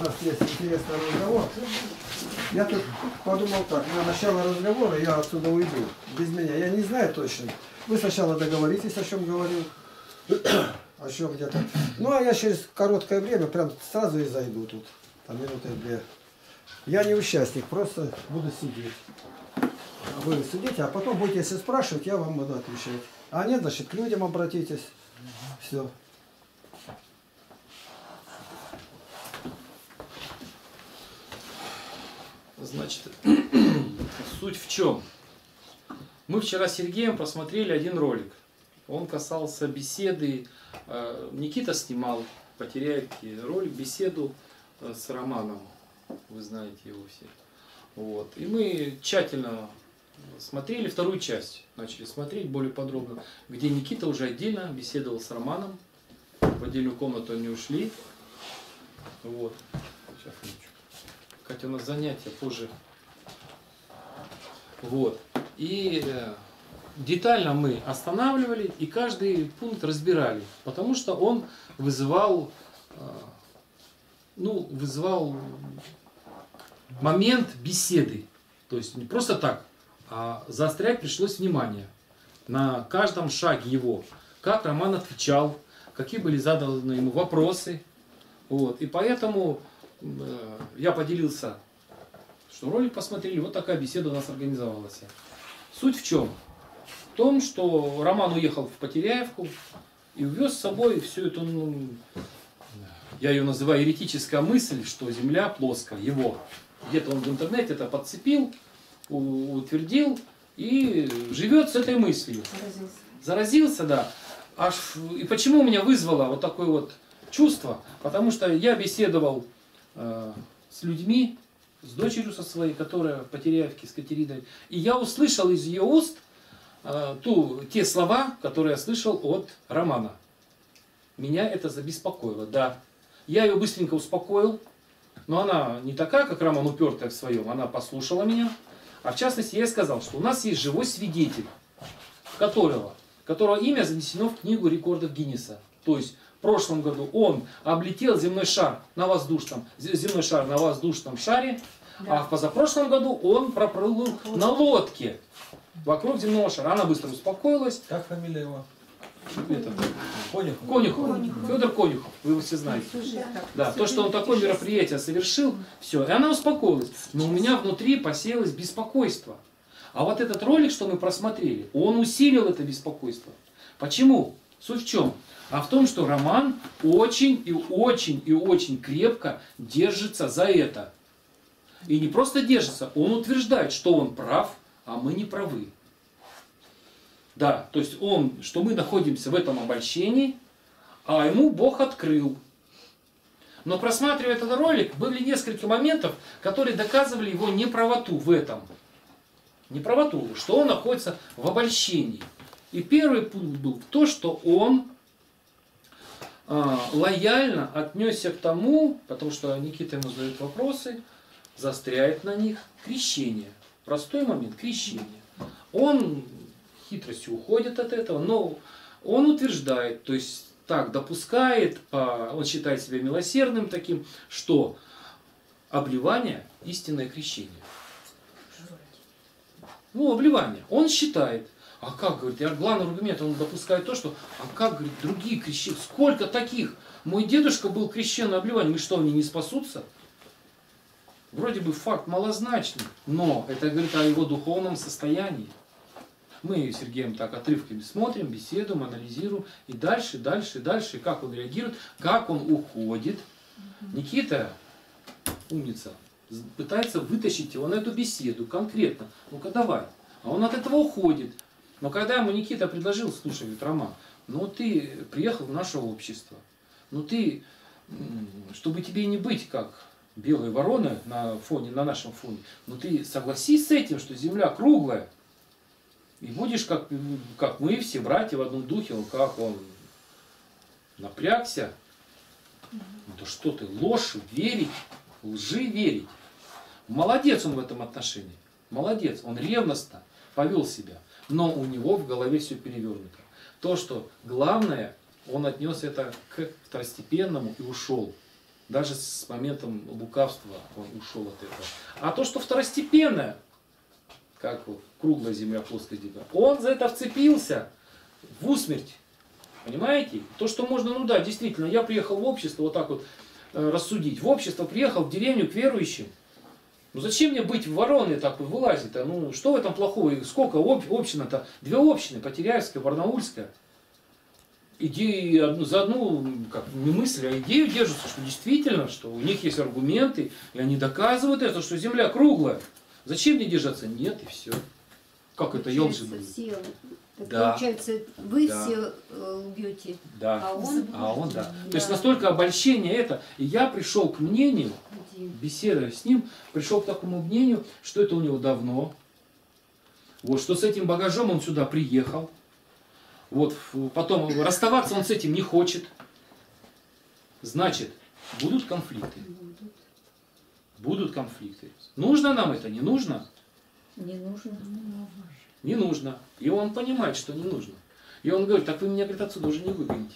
У нас есть интересный разговор. Я тут подумал так, на начало разговора я отсюда уйду. Без меня. Я не знаю точно. Вы сначала договоритесь, о чем говорил. О чем где-то. Ну а я через короткое время прям сразу и зайду тут. Там минуты две. Я не участник, просто буду сидеть. Вы сидите, а потом будете, если спрашивать, я вам буду отвечать. А нет, значит, к людям обратитесь. Все. Значит, суть в чем? Мы вчера с Сергеем просмотрели один ролик. Он касался беседы. Никита снимал в Потеряевке ролик, беседу с Романом. Вы знаете его все. Вот. И мы тщательно смотрели вторую часть. Начали смотреть более подробно. Где Никита уже отдельно беседовал с Романом. В отдельную комнату они ушли. Вот. Сейчас включу. Катя, у нас занятия позже. Вот. И детально мы останавливали и каждый пункт разбирали. Потому что он вызывал, вызывал момент беседы. То есть не просто так, а заострять пришлось внимание на каждом шаге его. Как Роман отвечал, какие были заданы ему вопросы. Вот. И поэтому... Я поделился, что ролик посмотрели, вот такая беседа у нас организовалась. Суть в чем? В том, что Роман уехал в Потеряевку и увез с собой всю эту, я ее называю еретическая мысль, что земля плоская, его. Где-то он в интернете это подцепил, утвердил и живет с этой мыслью. Заразился. Заразился, да. И почему у меня вызвало вот такое вот чувство? Потому что я беседовал с людьми, с дочерью со своей, которая в Потеряевке, с Катериной. И я услышал из ее уст те слова, которые я слышал от Романа. Меня это забеспокоило, да. Я ее быстренько успокоил, но она не такая, как Роман, упертая в своем. Она послушала меня. А в частности, я ей сказал, что у нас есть живой свидетель, которого имя занесено в книгу рекордов Гиннесса. То есть в прошлом году он облетел земной шар на воздушном шаре, да. А в позапрошлом году он проплыл на лодке вокруг земного шара. Она быстро успокоилась. Как фамилия его? Конюхов. Конюхов. Фёдор Конюхов. Вы его все знаете. Да, то, что он такое мероприятие совершил, все. И она успокоилась. Но у меня внутри посеялось беспокойство. А вот этот ролик, что мы просмотрели, он усилил это беспокойство. Почему? Суть в чем? А в том, что Роман очень и очень и очень крепко держится за это. И не просто держится, он утверждает, что он прав, а мы не правы. Да, то есть что мы находимся в этом обольщении, а ему Бог открыл. Но просматривая этот ролик, были несколько моментов, которые доказывали его неправоту в этом. Неправоту, что он находится в обольщении. И первый пункт был то, что он лояльно отнесся к тому, потому что Никита ему задает вопросы, застряет на них, крещение. Простой момент, крещение. Он хитростью уходит от этого, но он утверждает, то есть так допускает, он считает себя милосердным таким, что обливание – истинное крещение. Ну, обливание. Он считает. А как, говорит, главный аргумент, он допускает то, что, говорит, другие крещены, сколько таких? Мой дедушка был крещен на обливании, и что, они не спасутся? Вроде бы факт малозначный, но это говорит о его духовном состоянии. Мы с Сергеем так отрывками смотрим, беседуем, анализируем, и дальше, как он реагирует, как он уходит. Никита, умница, пытается вытащить его на эту беседу конкретно. Ну-ка давай. А он от этого уходит. Но когда ему Никита предложил, слушай, говорит, Роман, ну ты приехал в наше общество, ну ты, чтобы тебе не быть как белые вороны на нашем фоне, но ты согласись с этим, что земля круглая, и будешь как мы все братья в одном духе, как он напрягся, ну то что ты, ложь верить, лжи верить. Молодец он в этом отношении, молодец, он ревностно повел себя. Но у него в голове все перевернуто. То, что главное, он отнес это к второстепенному и ушел. Даже с моментом лукавства он ушел от этого. А то, что второстепенное, как вот, круглая земля, плоская земля, он за это вцепился в усмерть. Понимаете? То, что можно, ну да, действительно, я приехал в общество, вот так вот рассудить. В общество приехал, в деревню, к верующим. Ну зачем мне быть в вороне так вот вылазить-то? Ну что в этом плохого? И сколько община-то? Две общины, Потеряевская, Барнаульская. Идеи за одну, как не мысль, а идею держатся, что действительно, что у них есть аргументы, и они доказывают это, что земля круглая. Зачем мне держаться? Нет, и все. Как получается, это елки были? Да. Получается, вы да. все лгете, да. а он да. да. То есть настолько обольщение это. И я пришел к мнению, беседуя с ним, пришел к такому мнению, что это у него давно. Вот, что с этим багажом он сюда приехал. Вот, потом расставаться он с этим не хочет. Значит, будут конфликты. Будут конфликты. Нужно нам это, не нужно? Не нужно. Не нужно. И он понимает, что не нужно. И он говорит, так вы меня, говорит, отсюда уже не выгоните.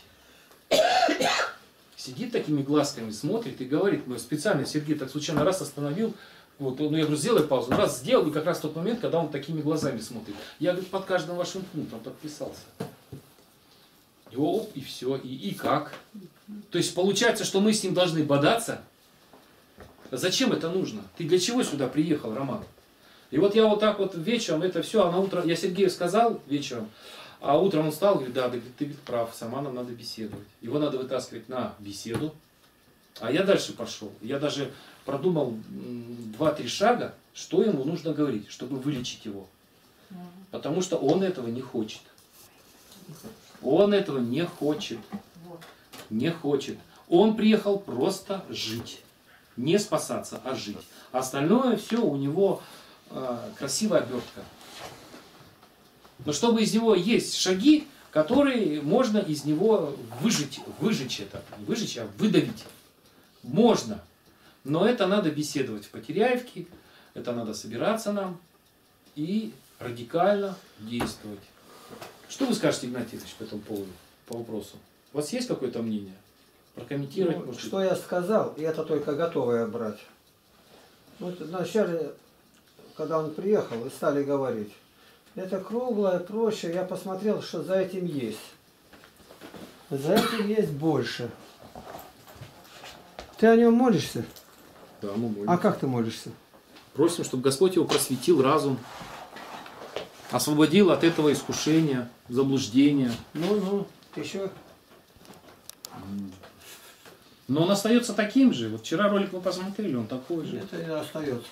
Сидит такими глазками, смотрит и говорит, ну, специально Сергей так случайно раз остановил, вот, ну я говорю, сделай паузу, раз сделал, и как раз в тот момент, когда он такими глазами смотрит. Я, говорит, под каждым вашим пунктом подписался. И оп, и все, и как? То есть получается, что мы с ним должны бодаться? Зачем это нужно? Ты для чего сюда приехал, Роман? И вот я вот так вот вечером это все, а на утро, я Сергею сказал вечером, а утром он встал, говорит, да, ты прав, сама нам надо беседовать. Его надо вытаскивать на беседу. А я дальше пошел. Я даже продумал 2-3 шага, что ему нужно говорить, чтобы вылечить его. Потому что он этого не хочет. Он этого не хочет. Не хочет. Он приехал просто жить. Не спасаться, а жить. Остальное все у него... красивая обертка. Но чтобы из него есть шаги, которые можно из него выжечь, а выдавить. Можно. Но это надо беседовать в Потеряевке, это надо собираться нам и радикально действовать. Что вы скажете, Игнатьевич, по этому поводу, по вопросу? У вас есть какое-то мнение? Прокомментировать? Ну, что я сказал, и это только готовое брать. Вот вначале... когда он приехал, и стали говорить, это круглое, проще, я посмотрел, что за этим есть. За этим есть больше. Ты о нем молишься? Да, мы молимся. А как ты молишься? Просим, чтобы Господь его просветил разум, освободил от этого искушения, заблуждения. Ну, еще. Но он остается таким же. Вот вчера ролик вы посмотрели, он такой же. Это не остается.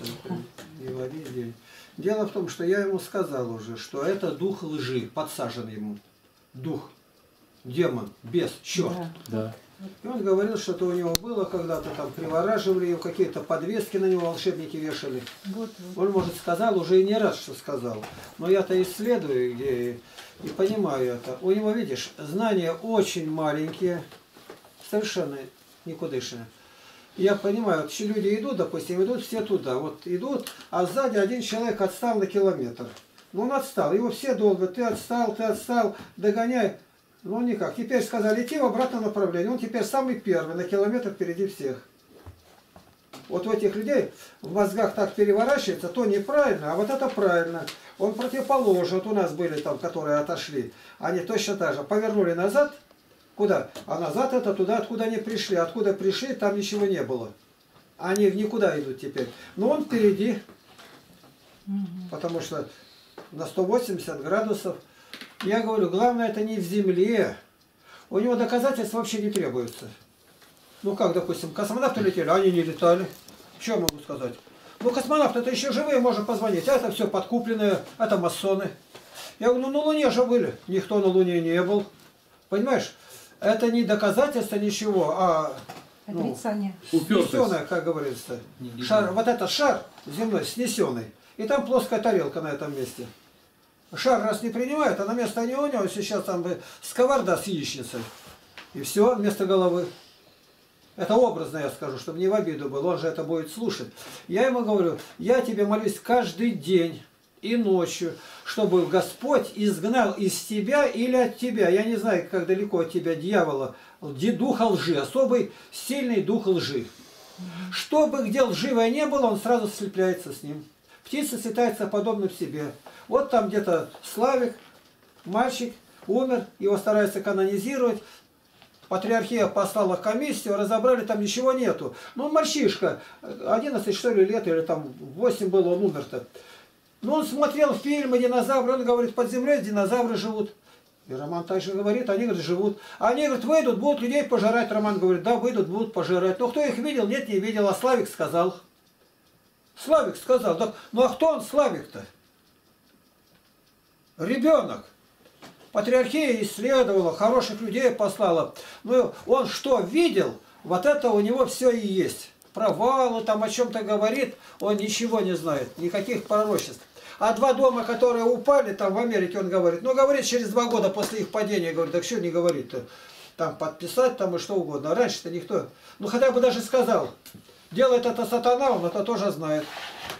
Дело в том, что я ему сказал уже, что это дух лжи, подсажен ему. Дух, демон, бес, черт. Да. И он говорил, что это у него было когда-то, там привораживали его, какие-то подвески на него волшебники вешали. Он, может, сказал, уже и не раз, что сказал. Но я-то исследую и понимаю это. У него, видишь, знания очень маленькие, совершенно никудышные. Я понимаю, вот люди идут, допустим, идут все туда, вот идут, а сзади один человек отстал на километр. Ну он отстал, его все долго, ты отстал, догоняй, ну никак. Теперь сказали, идти в обратном направлении, он теперь самый первый, на километр впереди всех. Вот у этих людей в мозгах так переворачивается, то неправильно, а вот это правильно. Он противоположен, вот у нас были там, которые отошли, они точно так же, повернули назад. Куда? А назад это туда, откуда они пришли. Откуда пришли, там ничего не было. Они никуда идут теперь. Но он впереди. Потому что на 180 градусов. Я говорю, главное это не в земле. У него доказательств вообще не требуется. Ну как, допустим, космонавты летели, они не летали. Что я могу сказать? Ну космонавты это еще живые, можно позвонить. А это все подкупленные, это масоны. Я говорю, ну на Луне же были. Никто на Луне не был. Понимаешь? Это не доказательство ничего, а ну, снесенное, как говорится. Шар, вот этот шар земной снесенный. И там плоская тарелка на этом месте. Шар раз не принимает, а на место не у него сейчас там бы сковорода с яичницей. И все, вместо головы. Это образно я скажу, чтобы не в обиду было. Он же это будет слушать. Я ему говорю, я тебе молюсь каждый день и ночью, чтобы Господь изгнал из тебя или от тебя, я не знаю, как далеко от тебя дьявола, духа лжи, особый сильный дух лжи. Что бы где лживое не было, он сразу слепляется с ним. Птица слетается подобным себе. Вот там где-то Славик, мальчик, умер, его стараются канонизировать. Патриархия послала комиссию, разобрали, там ничего нету. Ну, мальчишка, 11 что ли лет, или там 8 было, он умер-то. Ну, он смотрел фильмы «Динозавры», он говорит, под землей динозавры живут. И Роман также говорит, они, говорит, живут. Они, говорит, выйдут, будут людей пожирать. Роман говорит, да, выйдут, будут пожирать. Но кто их видел? Нет, не видел. А Славик сказал. Славик сказал. Так, ну а кто он, Славик-то? Ребенок. Патриархия исследовала, хороших людей послала. Ну, он что видел, вот это у него все и есть. Провалы, там о чем-то говорит, он ничего не знает, никаких пророчеств. А два дома, которые упали, там в Америке, он говорит, ну, говорит, через 2 года после их падения, говорит, так что не говорит-то, там подписать, там и что угодно. А раньше-то никто, ну, хотя бы даже сказал. Делает это сатана, он это тоже знает.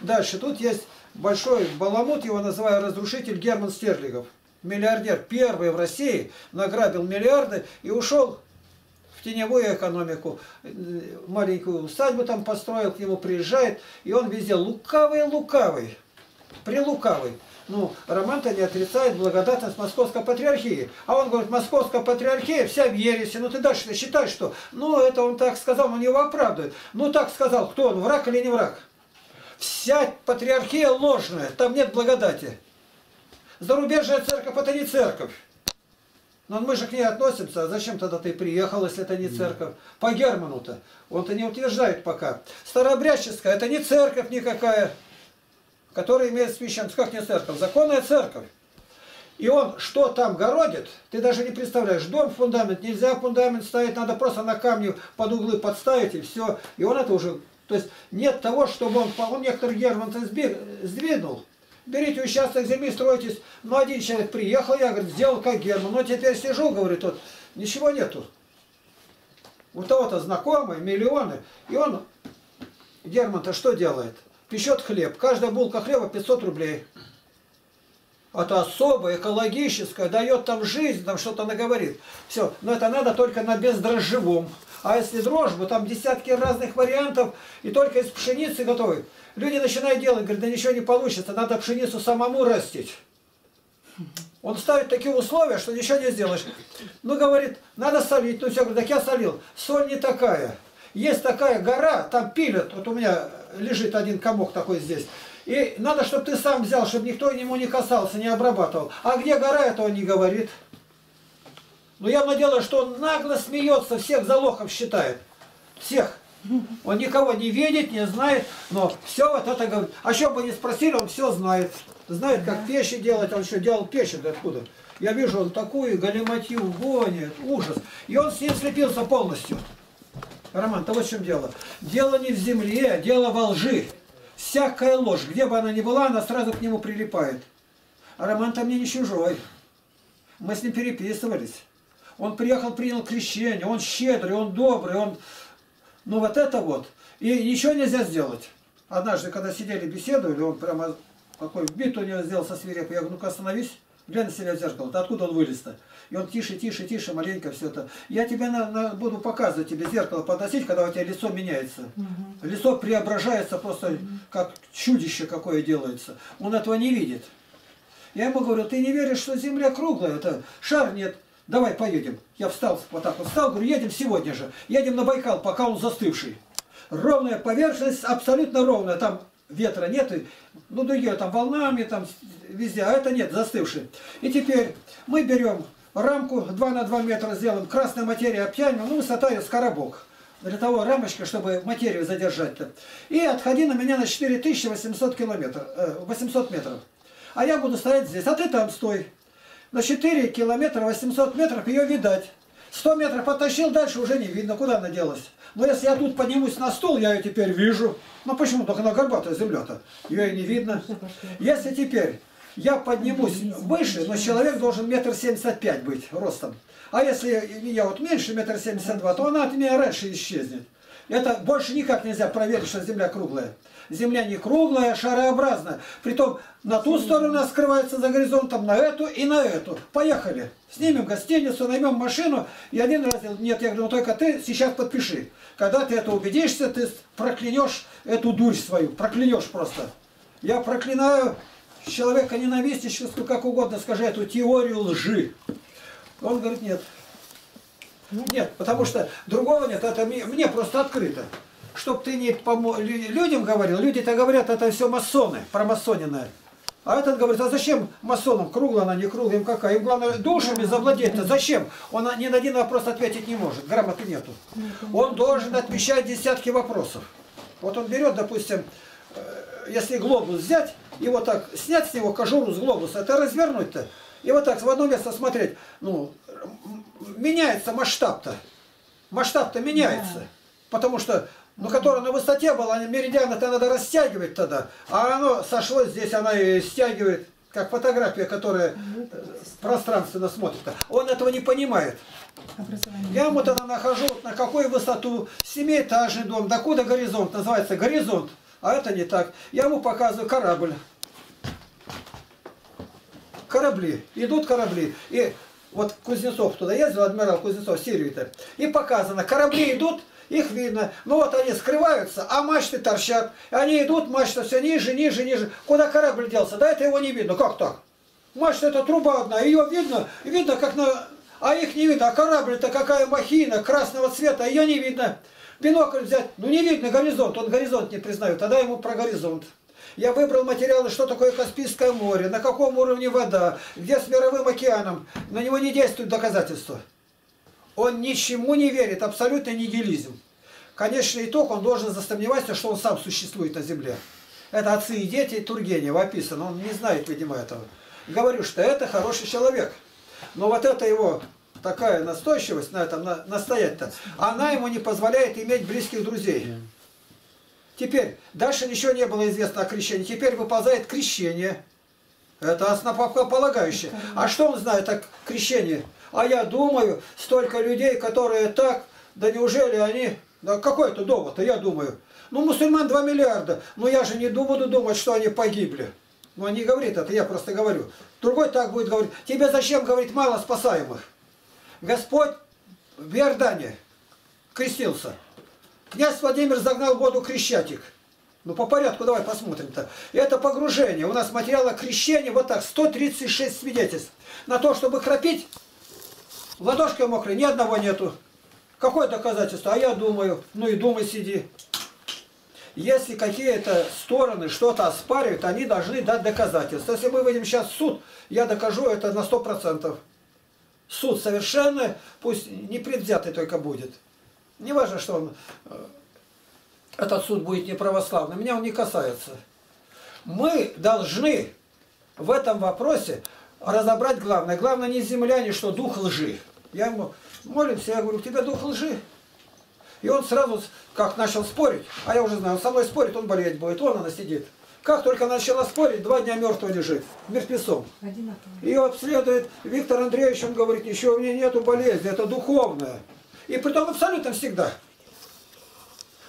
Дальше, тут есть большой баламут, его называю разрушитель, Герман Стерлигов. Миллиардер, первый в России, награбил миллиарды и ушел в теневую экономику. Маленькую усадьбу там построил, к нему приезжает, и он везде лукавый, прелукавый. Ну, Роман-то не отрицает благодатность Московской Патриархии. А он говорит, Московская Патриархия вся в ересе. Ну, ты дальше считай, что... Ну, это он так сказал, он его оправдывает. Ну, так сказал, кто он, враг или не враг? Вся Патриархия ложная, там нет благодати. Зарубежная церковь – это не церковь. Но мы же к ней относимся. А зачем тогда ты приехал, если это не церковь? По Герману-то. Он-то не утверждает пока. Старообрядческая – это не церковь никакая, которая имеет священство. Как не церковь? Законная церковь. И он что там городит, ты даже не представляешь. Дом, фундамент. Нельзя фундамент ставить. Надо просто на камни под углы подставить и все. И он это уже... То есть нет того, чтобы он некоторых Герман-то сдвинул. Берите участок земли, строитесь. Ну, один человек приехал, я, говорит, сделал как Герман. Ну, теперь сижу, говорит, вот, ничего нету. У того-то знакомые, миллионы. И он, Герман-то что делает? Печет хлеб. Каждая булка хлеба 500 рублей. Это особое, экологическое, дает там жизнь, там что-то она говорит. Все, но это надо только на бездрожжевом. А если дрожжу, там десятки разных вариантов, и только из пшеницы готовы. Люди начинают делать, говорят, да ничего не получится, надо пшеницу самому растить. Он ставит такие условия, что ничего не сделаешь. Ну, говорит, надо солить, ну все, говорит, так я солил. Соль не такая. Есть такая гора, там пилят, вот у меня лежит один комок такой здесь. И надо, чтобы ты сам взял, чтобы никто ему не касался, не обрабатывал. А где гора, этого не говорит. Но явно дело, что он нагло смеется, всех за лохов считает. Всех. Он никого не видит, не знает, но все вот это говорит. А что бы ни спросили, он все знает. Знает, как печи делать, он еще делал печи, да откуда? Я вижу, он такую галиматью гонит, ужас. И он с ним слепился полностью. Роман, то вот в чем дело. Дело не в земле, дело во лжи. Всякая ложь, где бы она ни была, она сразу к нему прилипает. А Роман-то мне не чужой. Мы с ним переписывались. Он приехал, принял крещение, он щедрый, он добрый, он... Ну вот это вот. И ничего нельзя сделать. Однажды, когда сидели, беседовали, он прямо такой бит у него сделался свирепый. Я говорю, ну-ка остановись, глянь на себя в зеркало. Да откуда он вылез-то? И он тише, маленько все это. Я тебе буду показывать, тебе зеркало подносить, когда у тебя лицо меняется. Угу. Лицо преображается просто, как чудище какое делается. Он этого не видит. Я ему говорю, ты не веришь, что земля круглая? Это шар нет. Давай поедем. Я встал, вот так вот встал, говорю, едем сегодня же. Едем на Байкал, пока он застывший. Ровная поверхность, абсолютно ровная. Там ветра нет, и, ну, другие там волнами, там везде, а это нет, застывший. И теперь мы берем рамку 2 на 2 метра, сделаем, красная материя обтянем, ну, высота ее с коробок. Для того рамочка, чтобы материю задержать-то. И отходи на меня на 4800 метров. А я буду стоять здесь, а ты там стой. На 4 километра, 800 метров ее видать. 100 метров потащил, дальше уже не видно, куда она делась. Но если я тут поднимусь на стол, я ее теперь вижу. Ну почему только она горбатая земля-то? Ее и не видно. Если теперь я поднимусь выше, но человек должен 1,75 м быть ростом. А если я вот меньше 1,72 м, то она от меня раньше исчезнет. Это больше никак нельзя проверить, что Земля круглая. Земля не круглая, а шарообразная. Притом на ту сторону скрывается за горизонтом, на эту и на эту. Поехали. Снимем гостиницу, наймем машину. И один раз, нет, я говорю, ну только ты сейчас подпиши. Когда ты это убедишься, ты проклянешь эту дурь свою. Проклянешь просто. Я проклинаю человека ненавистническую, как угодно, скажи, эту теорию лжи. Он говорит, нет. Нет, потому что другого нет, это мне просто открыто. Чтоб ты не людям говорил, люди-то говорят, это все масоны, промасоненное. А этот говорит, а зачем масонам, круглая она, не круглая, им какая? Им главное душами завладеть-то, зачем? Он ни на один вопрос ответить не может, грамоты нету. Он должен отвечать десятки вопросов. Вот он берет, допустим, если глобус взять, и вот так снять с него кожуру с глобуса, это развернуть-то. И вот так в одно место смотреть, ну, меняется масштаб-то. Масштаб-то меняется. Да. Потому что, ну, которая на высоте была, меридиан-то надо растягивать тогда. А оно сошлось здесь, она и стягивает, как фотография, которая пространственно смотрит. Он этого не понимает. Я вот тогда нахожу, на какую высоту, семиэтажный дом, докуда горизонт, называется горизонт. А это не так. Я ему показываю корабль. Корабли. Идут корабли. И вот Кузнецов туда ездил, адмирал Кузнецов, Сирию-то. И показано, корабли идут, их видно. Ну вот они скрываются, а мачты торчат. Они идут, мачта все ниже, ниже, ниже. Куда корабль делся? Да это его не видно. Как так? Мачта это труба одна, ее видно, видно как на... А их не видно. А корабль-то какая махина красного цвета, ее не видно. Бинокль взять, ну не видно горизонт, он горизонт не признает, тогда ему про горизонт. Я выбрал материалы, что такое Каспийское море, на каком уровне вода, где с мировым океаном, на него не действуют доказательства. Он ничему не верит, абсолютно нигилизм. Конечный итог, он должен засомневаться, что он сам существует на Земле. Это «Отцы и дети» Тургенева описано, он не знает, видимо, этого. Говорю, что это хороший человек, но вот это его... Такая настойчивость на этом настоять-то, она ему не позволяет иметь близких друзей. Теперь, дальше ничего не было известно о крещении. Теперь выползает крещение. Это основополагающее. А что он знает о крещении? А я думаю, столько людей, которые так, да неужели они... Да какой это довод-то, я думаю. Ну, мусульман 2 миллиарда. Но я же не буду думать, что они погибли. Но они говорят это, я просто говорю. Другой так будет говорить. Тебе зачем говорить мало спасаемых? Господь в Иордане крестился. Князь Владимир загнал в воду Крещатик. Ну, по порядку давай посмотрим-то. Это погружение. У нас материала крещения вот так, 136 свидетельств. На то, чтобы храпить, ладошкой мокрой ни одного нету. Какое доказательство? А я думаю. Ну и думай, сиди. Если какие-то стороны что-то оспаривают, они должны дать доказательства. Если мы выйдем сейчас в суд, я докажу это на 100%. Суд совершенно, пусть непредвзятый только будет. Не важно, что он, этот суд будет неправославный, меня он не касается. Мы должны в этом вопросе разобрать главное. Главное не земля, не что дух лжи. Я ему молимся, я говорю, у тебя дух лжи. И он сразу, как начал спорить, а я уже знаю, он со мной спорит, он болеть будет, он она сидит. Как только начала спорить, 2 дня мертвый лежит, мертвецом. Ее обследует Виктор Андреевич, он говорит, ничего у меня нету болезни, это духовное. И притом абсолютно всегда.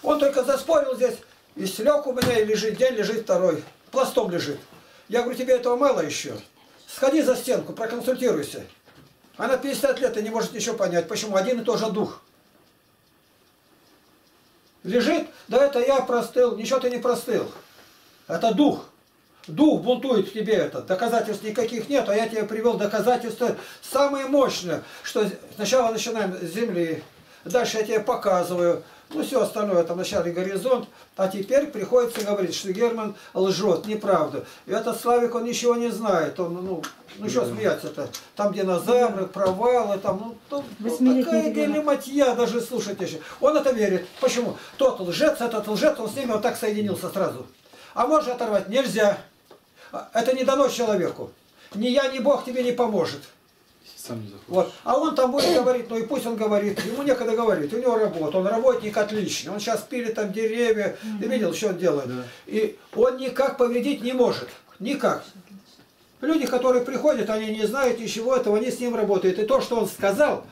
Он только заспорил здесь, и слег у меня, и лежит день, лежит второй, пластом лежит. Я говорю, тебе этого мало еще? Сходи за стенку, проконсультируйся. Она 50 лет и не может ничего понять, почему один и тот же дух. Лежит, да это я простыл, ничего ты не простыл. Это дух. Дух бунтует в тебе это. Доказательств никаких нет, а я тебе привел доказательства самые мощные. Что сначала начинаем с Земли, дальше я тебе показываю. Ну все остальное, там вначале горизонт. А теперь приходится говорить, что Герман лжет, неправду. И этот Славик, он ничего не знает. Он, ну что смеяться-то? Там динозавры, провалы, там такая гелематья, даже слушать еще. Он это верит. Почему? Тот лжец, этот лжец, он с ними вот так соединился сразу. А можешь оторвать? Нельзя. Это не дано человеку. Ни я, ни Бог тебе не поможет. Сам не вот. А он там будет говорить, ну и пусть он говорит. Ему некогда говорить, у него работа. Он работник отличный. Он сейчас пилит там деревья. Ты видел, что он делает? Да. И он никак повредить не может. Никак. Люди, которые приходят, они не знают ничего этого, они с ним работают. И то, что он сказал,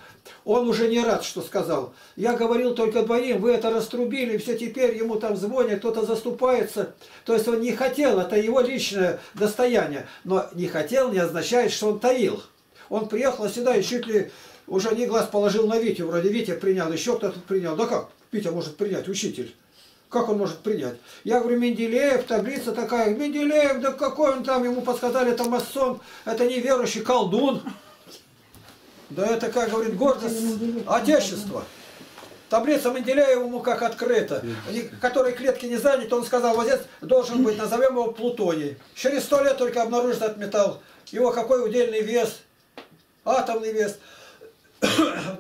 Он уже не рад, что сказал. Я говорил только двоим, вы это раструбили, все теперь ему там звонят, кто-то заступается. То есть он не хотел, это его личное достояние. Но не хотел не означает, что он таил. Он приехал сюда и чуть ли уже не глаз положил на Витю. Вроде Витя принял, еще кто-то принял. Да как Витя может принять, учитель? Как он может принять? Я говорю, Менделеев, таблица такая. Менделеев, да какой он там, ему подсказали, это масон, это неверующий колдун. Да это, как говорит, гордость отечества. Таблица Менделеева ему как открыта. Которые клетки не заняты, он сказал, вот здесь должен быть, назовем его плутоний. Через 100 лет только обнаружит этот металл. Его какой удельный вес, атомный вес.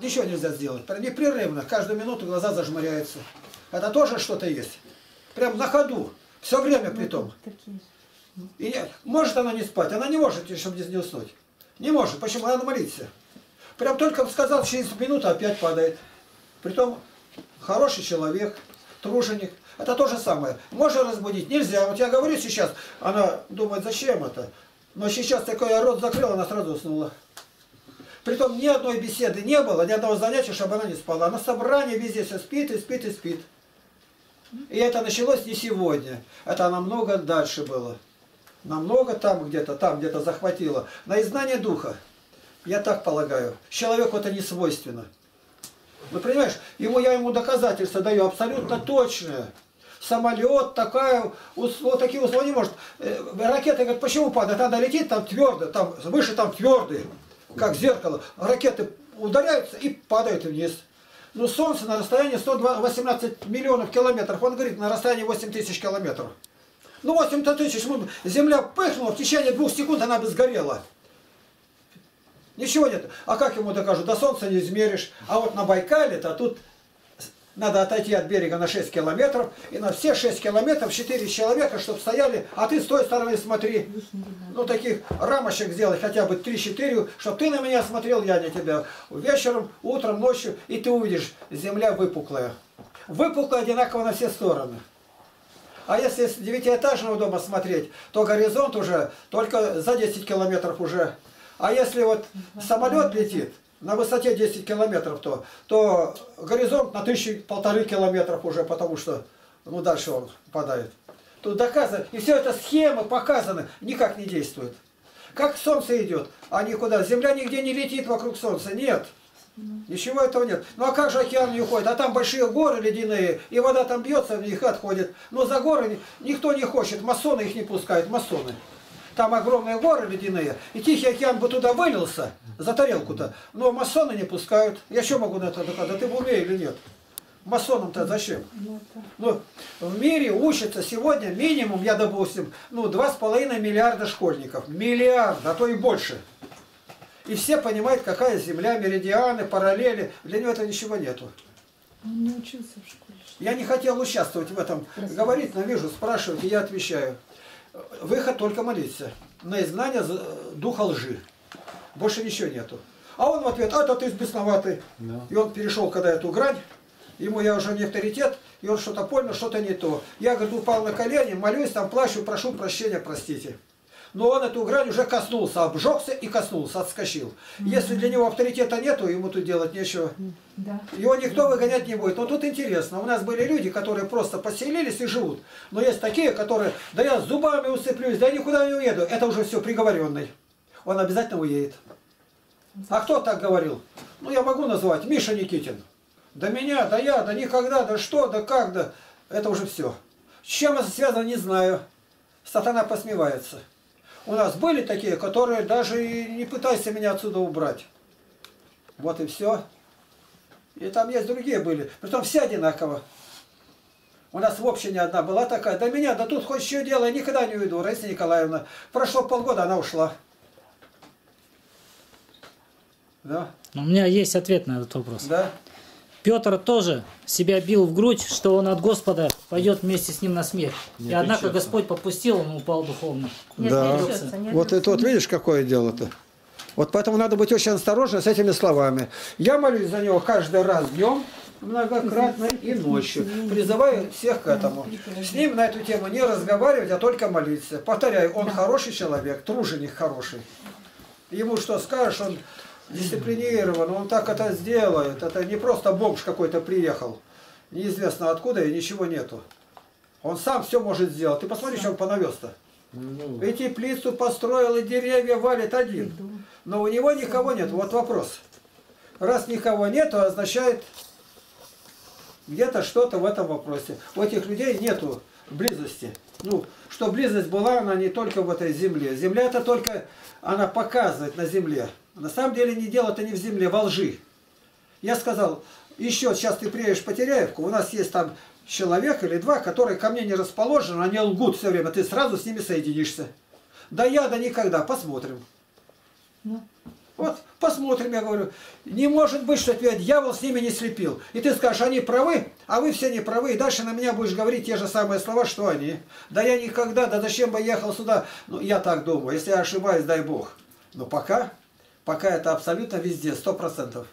Ничего нельзя сделать. Непрерывно, каждую минуту глаза зажмуряются. Это тоже что-то есть. Прям на ходу. Все время при том. И не, может она не спать. Она не может, чтобы не уснуть. Не может. Почему? Она молится. Прям только сказал, через минуту опять падает. Притом хороший человек, труженик. Это то же самое. Можно разбудить? Нельзя. Вот я говорю сейчас. Она думает, зачем это? Но сейчас такой я рот закрыл, она сразу уснула. Притом ни одной беседы не было, ни одного занятия, чтобы она не спала. Она собрание везде все спит и спит и спит. И это началось не сегодня. Это намного дальше было. Намного там где-то захватило. На изгнание духа. Я так полагаю. Человеку это не свойственно. Ну, понимаешь, я ему доказательства даю абсолютно точное. Самолет, такие условия не может. Ракета, говорит, почему падает? Она летит там твердо, там выше там твердый. Как зеркало, ракеты ударяются и падают вниз. Но Солнце на расстоянии 118 миллионов километров, он говорит, на расстоянии 8 тысяч километров. Ну 8 тысяч, земля пыхнула, в течение 2 секунд она бы сгорела. Ничего нет. А как ему докажут? До Солнца не измеришь. А вот на Байкале-то тут надо отойти от берега на 6 километров, и на все 6 километров 4 человека, чтобы стояли, а ты с той стороны смотри. Ну, таких рамочек сделай хотя бы 3-4, чтобы ты на меня смотрел, я на тебя. Вечером, утром, ночью, и ты увидишь, земля выпуклая. Выпуклая одинаково на все стороны. А если с 9-этажного дома смотреть, то горизонт уже только за 10 километров уже. А если вот самолет летит, на высоте 10 километров, то горизонт на 1000–1500 километров уже, потому что ну, дальше он падает. Тут доказано, и все это схемы показаны, никак не действует. Как солнце идет, а никуда. Земля нигде не летит вокруг солнца, нет. Ничего этого нет. Ну а как же океан не уходит? А там большие горы ледяные, и вода там бьется, в них отходит. Но за горы никто не хочет, масоны их не пускают, масоны. Там огромные горы ледяные, и Тихий океан бы туда вылился, за тарелку-то, но масоны не пускают. Я что могу на это доказать? Да ты умеешь или нет? Масонам-то зачем? Ну, в мире учатся сегодня минимум, я допустим, ну, 2,5 миллиарда школьников. Миллиард, а то и больше. И все понимают, какая земля, меридианы, параллели. Для него этого ничего нету. Он не учился в школе. Я не хотел участвовать в этом. Красиво. Говорить, но вижу, спрашивать, и я отвечаю. Выход только молиться. На изгнание духа лжи. Больше ничего нету. А он в ответ, а то ты бесноватый. Да. И он перешел, когда эту грань, ему я уже не авторитет, и он что-то понял, что-то не то. Я, говорит, упал на колени, молюсь, там плачу, прошу прощения, простите. Но он эту грань уже коснулся, обжегся и коснулся, отскочил. Если для него авторитета нету, ему тут делать нечего. Да. Его никто выгонять не будет. Но тут интересно, у нас были люди, которые просто поселились и живут. Но есть такие, которые, да я зубами усыплюсь, да я никуда не уеду. Это уже все приговоренный. Он обязательно уедет. А кто так говорил? Ну я могу назвать, Миша Никитин. Да меня, да я, да никогда, да что, да как, да. Это уже все. С чем это связано, не знаю. Сатана посмеивается. У нас были такие, которые даже и не пытаются меня отсюда убрать. Вот и все. И там есть другие были. Притом все одинаково. У нас вообще не одна была такая. Да меня, да тут хоть что делай, никогда не уйду, Раиса Николаевна. Прошло полгода, она ушла. Да? У меня есть ответ на этот вопрос. Да? Петр тоже себя бил в грудь, что он от Господа пойдет вместе с ним на смерть. Нет, и однако Господь попустил, он упал духовно. Нет, да. Вот это вот видишь, какое дело-то. Вот поэтому надо быть очень осторожным с этими словами. Я молюсь за него каждый раз днем, многократно и ночью. Призываю всех к этому. С ним на эту тему не разговаривать, а только молиться. Повторяю, он хороший человек, труженик хороший. Ему что скажешь, он дисциплинирован, он так это сделает. Это не просто бомж какой-то приехал, неизвестно откуда, и ничего нету. Он сам все может сделать. Ты посмотри, что он понавез-то. И теплицу построил, и деревья валит один. Но у него никого нет. Вот вопрос. Раз никого нет, то означает где-то что-то в этом вопросе. У этих людей нету близости. Ну, что близость была, она не только в этой земле. Земля это только, она показывает на земле. На самом деле не дело-то не в земле, во лжи. Я сказал, еще сейчас ты приедешь в Потеряевку, у нас есть там человек или два, которые ко мне не расположены, они лгут все время, ты сразу с ними соединишься. Да я, да никогда, посмотрим. Вот, посмотрим, я говорю. Не может быть, что тебя дьявол с ними не слепил. И ты скажешь, они правы, а вы все не правы. И дальше на меня будешь говорить те же самые слова, что они. Да я никогда, да зачем бы ехал сюда? Ну, я так думаю. Если я ошибаюсь, дай Бог. Но пока это абсолютно везде, 100%.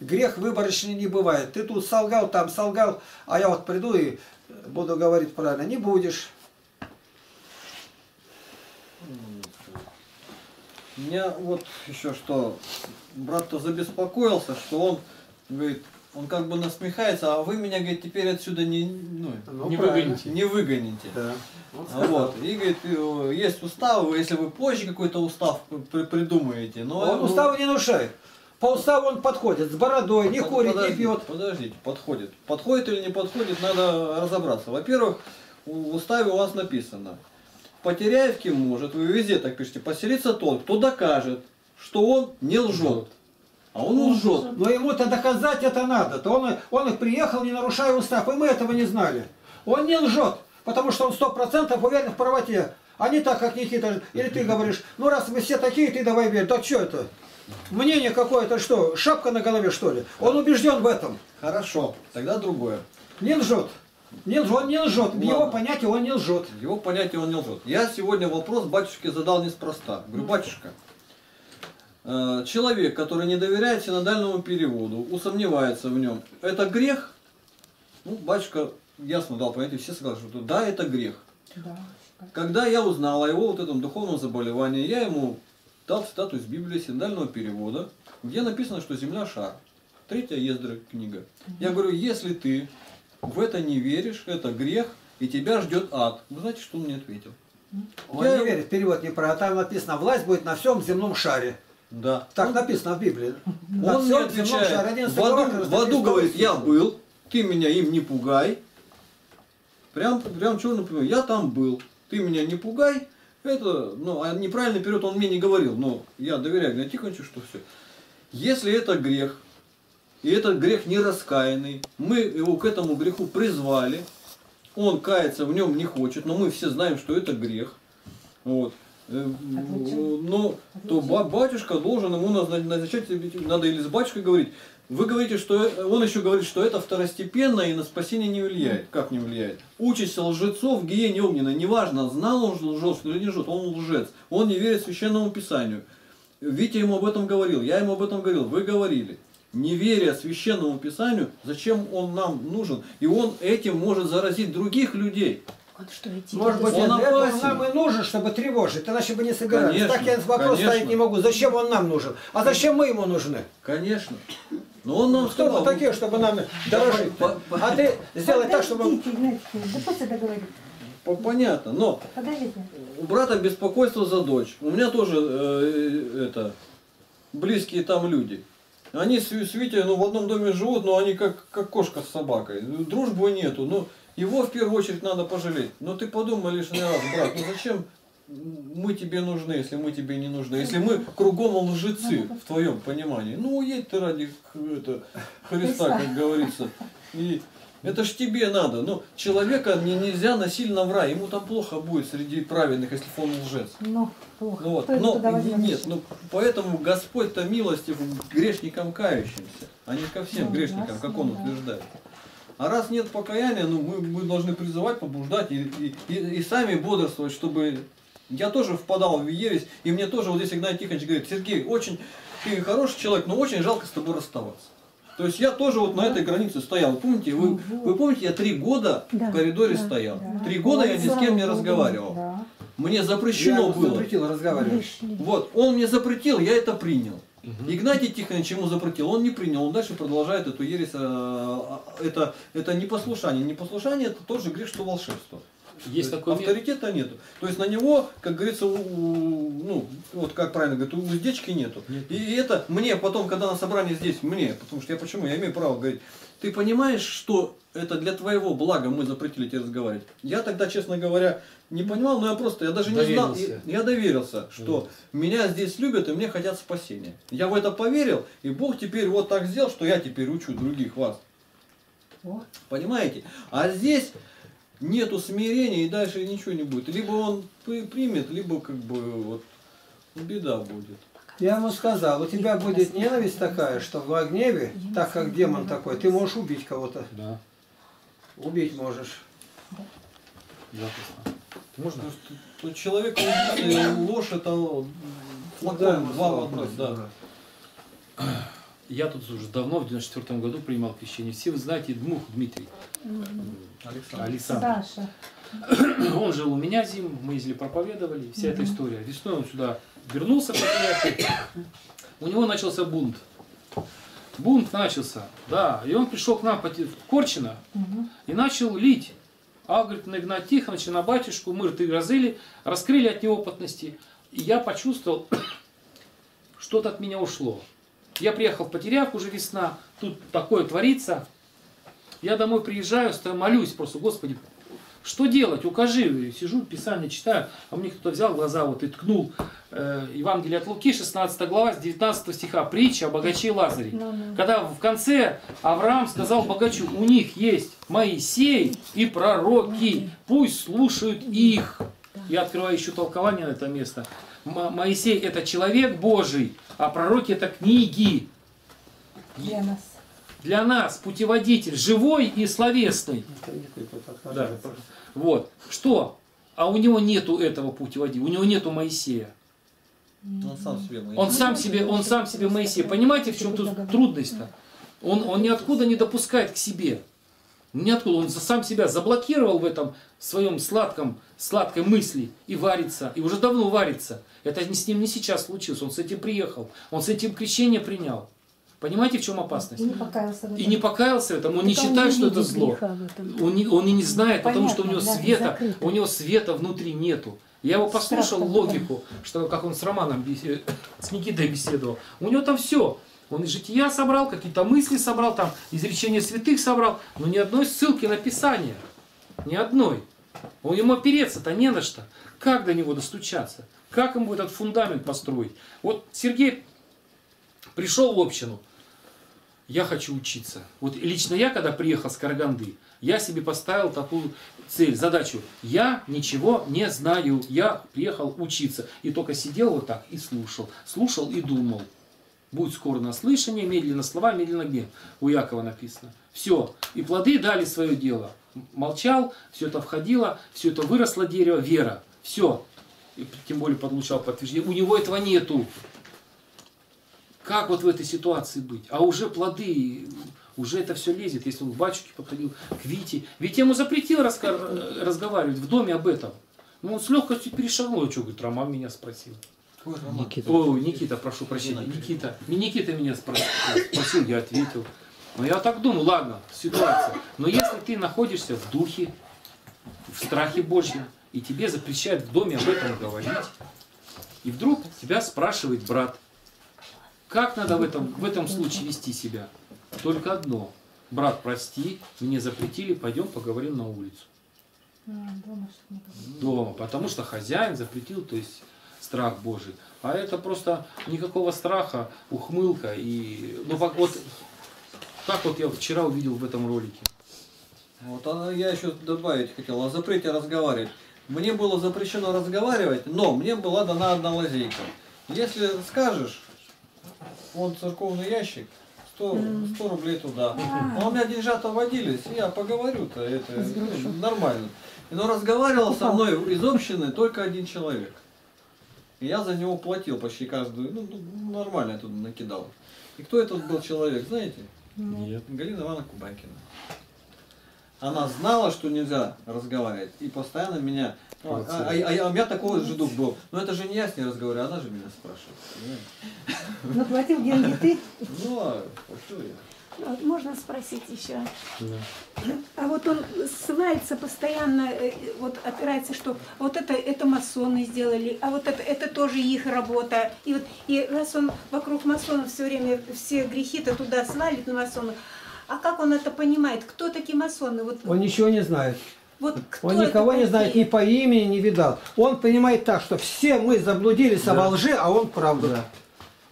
Грех выборочный не бывает. Ты тут солгал, там солгал, а я вот приду и буду говорить правильно. Не будешь. Меня вот еще что, брат-то забеспокоился, что он, говорит, он как бы насмехается, а вы меня, говорит, теперь отсюда не выгоните. Да. Вот. И, говорит, есть уставы, если вы позже какой-то устав придумаете. Но он уставы не нарушает. По уставу он подходит, с бородой, не курит, не пьет. Подождите, подходит. Подходит или не подходит, надо разобраться. Во-первых, в уставе у вас написано. Потеряевке может, вы везде так пишете, поселиться тот, кто докажет, что он не лжет. А он лжет. Но ему-то доказать это надо. То он приехал, не нарушая устав, и мы этого не знали. Он не лжет, потому что он 100% уверен в правоте. А не так, как Никита, или ты говоришь, ну раз мы все такие, ты давай верь. Да что это? Мнение какое-то что? Шапка на голове, что ли? Он убежден в этом. Хорошо, тогда другое. Не лжет. Он не лжет. В его понятии он не лжет. В его понятии он не лжет. Я сегодня вопрос батюшке задал неспроста. Говорю, батюшка, человек, который не доверяет синодальному переводу, усомневается в нем, это грех? Ну, батюшка ясно дал понятие, все согласны, что да, это грех. Да. Когда я узнал о его вот этом духовном заболевании, я ему дал цитату из Библии синодального перевода, где написано, что земля шар. Третья Ездра книга. Я говорю, если ты в это не веришь, это грех, и тебя ждет ад. Вы знаете, что он мне ответил? Он не верит, перевод не про, а там написано, власть будет на всем земном шаре. Да. Так написано в Библии. Он мне отвечает, в аду, говорит, я был, ты меня им не пугай. Прям черно, я там был, ты меня не пугай. Это, ну, неправильный период он мне не говорил, но я доверяю Игнатию Тихоновичу, что все. Если это грех, и этот грех не раскаянный, мы его к этому греху призвали, он каяться в нем не хочет, но мы все знаем, что это грех. Вот. Но то батюшка должен ему назначать, надо или с батюшкой говорить. Вы говорите, что он еще говорит, что это второстепенно и на спасение не влияет. Как не влияет? Участь лжецов в гиене огненной. Неважно, знал он лжец или не лжет, он лжец. Он не верит священному писанию. Витя ему об этом говорил, я ему об этом говорил, вы говорили. Не веря священному писанию, зачем он нам нужен? И он этим может заразить других людей. Что, может быть, он нам и нужен, чтобы тревожить, иначе бы не собирались. Конечно, так я вопрос ставить не могу. Зачем он нам нужен? А зачем мы ему нужны? Конечно. Но он нам кто мы такие, чтобы нам дорожить? А ты сделай так, чтобы... Понятно, но у брата беспокойство за дочь. У меня тоже близкие там люди. Они с Витей в одном доме живут, но они как кошка с собакой. Дружбы нету. Но его в первую очередь надо пожалеть. Но ты подумай лишний раз, брат, ну зачем мы тебе нужны, если мы тебе не нужны? Если мы кругом лжецы, в твоем понимании. Ну уедь ты ради Христа, как говорится. И это ж тебе надо. Но человека нельзя насильно в рай. Ему там плохо будет среди праведных, если он лжец. Вот. Но нет, ну, поэтому Господь-то милостив грешникам кающимся, а не ко всем грешникам, как он утверждает. А раз нет покаяния, ну, мы должны призывать, побуждать и сами бодрствовать, чтобы... Я тоже впадал в ересь, и мне тоже вот здесь Игнатий Тихонович говорит, Сергей, очень ты хороший человек, но очень жалко с тобой расставаться. То есть я тоже вот на этой границе стоял. Помните, вы помните, я 3 года в коридоре стоял. 3 года я ни с кем не разговаривал. мне запрещено было. Запретил разговаривать. Вот, он мне запретил, я это принял. Угу. Игнатий Тихонович ему запретил, он не принял, он дальше продолжает эту ересь, это непослушание. Непослушание это тоже грех, что волшебство. Есть такой авторитета нету. То есть на него, как говорится, ну, вот как правильно говорят, уздечки нету. Нет. И это мне потом, когда на собрании здесь, мне, потому что я почему, я имею право говорить, ты понимаешь, что это для твоего блага мы запретили тебе разговаривать. Я тогда, честно говоря, не понимал, но я просто, я даже не знал, я доверился, что меня здесь любят и мне хотят спасения. Я в это поверил, и Бог теперь вот так сделал, что я теперь учу других вас. Вот. Понимаете? А здесь... Нету смирения и дальше ничего не будет. Либо он примет, либо как бы вот беда будет. Я ему сказал, у тебя будет ненависть такая, что в гневе, так как демон такой, ты можешь убить кого-то. Да. Убить можешь. Да. Можно? Что человек ложь, это флакон два вопроса. Я тут уже давно, в 1994 году принимал крещение. Все вы знаете Дмух Дмитрий. Александр. Саша. Он жил у меня зиму, мы ездили, проповедовали. Вся эта история. Весной он сюда вернулся. У него начался бунт. Бунт начался, да. И он пришел к нам в Корчино и начал лить. А, говорит, на Игнатия Тихоновича, на батюшку, мы рты грозили, раскрыли от неопытности. И я почувствовал, что-то от меня ушло. Я приехал в Потеряевку, уже весна, тут такое творится. Я домой приезжаю, молюсь просто, Господи, что делать, укажи. Сижу, Писание читаю, а мне кто-то взял глаза вот и ткнул. Евангелие от Луки, 16 глава, с 19 стиха, притча о богаче и Лазаре. Когда в конце Авраам сказал богачу, у них есть Моисей и пророки, пусть слушают их. Я открываю еще толкование на это место. Моисей это человек Божий, а пророки это книги. Для нас путеводитель живой и словесный. Да. Вот. Что? А у него нету этого путеводителя, у него нету Моисея. Он сам себе Моисей. Понимаете, в чем тут трудность-то? Он ниоткуда не допускает к себе. Ниоткуда. Он сам себя заблокировал в этом своем сладкой мысли и варится, и уже давно варится. Это с ним не сейчас случилось, он с этим приехал, он с этим крещение принял. Понимаете, в чем опасность? И не покаялся в этом. Он не считает, что это зло. Он и не знает, потому что у него света, внутри нету. Я его послушал логику, что как он с Романом, с Никитой беседовал. У него там все. Он и жития собрал, какие-то мысли собрал, там изречения святых собрал, но ни одной ссылки на Писание. Ни одной. Он ему опереться-то не на что. Как до него достучаться? Как ему этот фундамент построить? Вот Сергей пришел в общину. Я хочу учиться. Вот лично я, когда приехал с Караганды, я себе поставил такую цель, задачу. Я ничего не знаю. Я приехал учиться. И только сидел вот так и слушал. Слушал и думал. Будь скоро на слышание, медленно слова, медленно гнев. У Якова написано. Все. И плоды дали свое дело. Молчал, все это входило, все это выросло дерево, вера. Все. И тем более получал подтверждение. У него этого нету. Как вот в этой ситуации быть? А уже плоды, уже это все лезет. Если он к батюшке подходил, к Вите. Ведь ему запретил разговаривать в доме об этом. Но он с легкостью перешагнул. Что, говорит, Роман меня спросил. Никита. О, Никита, прошу прощения. Никита меня спросил, я ответил. Но я так думаю, ладно, ситуация. Но если ты находишься в духе, в страхе Божьем, и тебе запрещают в доме об этом говорить, и вдруг тебя спрашивает брат, как надо в этом случае вести себя? Только одно. Брат, прости, мне запретили, пойдем поговорим на улицу. Дома, потому что хозяин запретил, то есть... Страх Божий. А это просто никакого страха, ухмылка. И... Ну, вот, как вот я вчера увидел в этом ролике. Вот я еще добавить хотел. О запрете разговаривать. Мне было запрещено разговаривать, но мне была дана одна лазейка. Если скажешь, он церковный ящик, 100 рублей туда. А у меня деньжата водились, я поговорю-то, это нормально. Но разговаривал со мной из общины только один человек. И я за него платил почти каждую, ну нормально я тут накидал. И кто этот был человек, знаете? Нет. Галина Ивановна Кубанькина. Она знала, что нельзя разговаривать, и постоянно меня... А у меня такой же дух был. Но это же не я с ней разговариваю, она же меня спрашивает. Ну, платил деньги ты? Ну, а что я? Можно спросить еще. Да. А вот он ссылается постоянно, вот опирается, что вот это масоны сделали, а вот это тоже их работа. И, вот, и раз он вокруг масонов все время все грехи-то туда свалит на масонов, а как он это понимает? Кто такие масоны? Вот... Он ничего не знает. Вот он никого не знает, ни по имени не видал. Он понимает так, что все мы заблудились, да, обо лжи, а он правда. Да.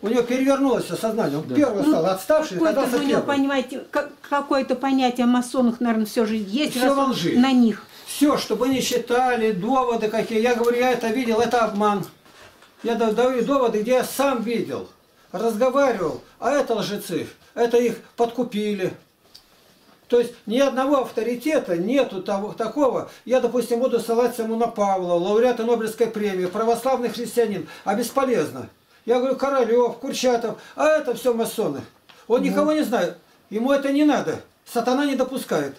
У него перевернулось сознание, он, да, первый стал отставший, оказался первым. У него, понимаете, какое-то понятие о масонах, наверное, все же есть, все во лжи. На них. Все, чтобы они считали, доводы какие. Я говорю, я это видел, это обман. Я даю доводы, где я сам видел, разговаривал, а это лжецы, это их подкупили. То есть ни одного авторитета нету такого. Я, допустим, буду ссылаться ему на Павла, лауреата Нобелевской премии, православный христианин, а бесполезно. Я говорю, Королёв, Курчатов, а это все масоны. Он никого не знает, ему это не надо, сатана не допускает.